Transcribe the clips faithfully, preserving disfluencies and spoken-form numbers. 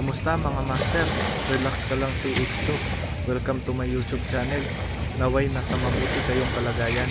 Kumusta mga master? Relax ka lang si H two. Welcome to my YouTube channel. Naway nasa mabuti kayong kalagayan.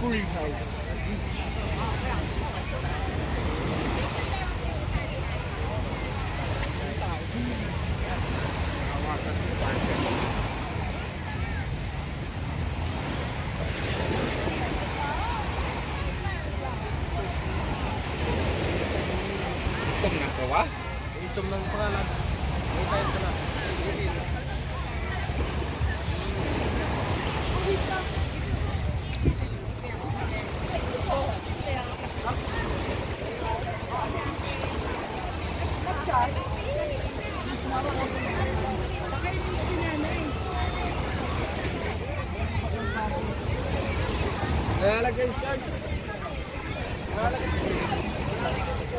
Cooling house. Itom ng kawa? Itom ng pangalan. May tayo ka na. Nalagay siya. Nalagay siya. Ito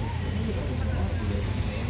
Thank you.